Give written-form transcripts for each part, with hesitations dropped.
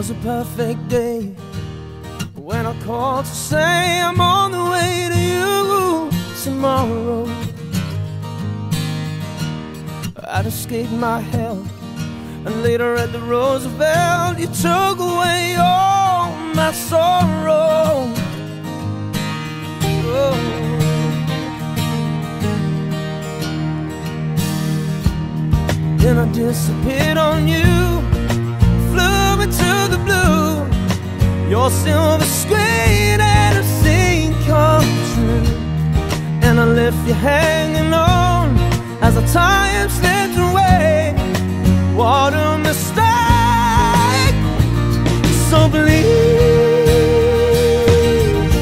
was a perfect day when I called to say I'm on the way to you tomorrow. I'd escaped my hell, and later at the Roosevelt, you took away all my sorrow. Oh. Then I disappeared on you, flew into the blue, your silver screen and a scene come true. And I left you hanging on as the time slipped away. What a mistake. So please,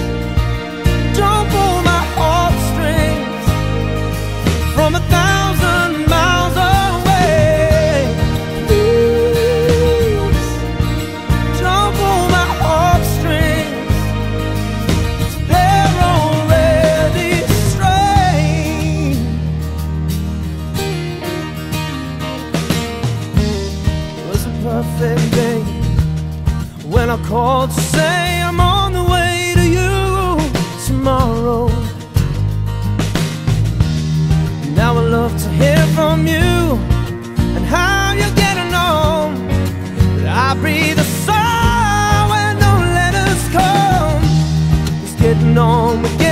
don't pull my heartstrings from 1,000 miles away. Please, don't pull my heartstrings, they're already strained. Perfect day when I called to say I'm on the way to you tomorrow. Now I love to hear from you and how you're getting on, but I breathe a sigh when no letters come. It's getting on, we're getting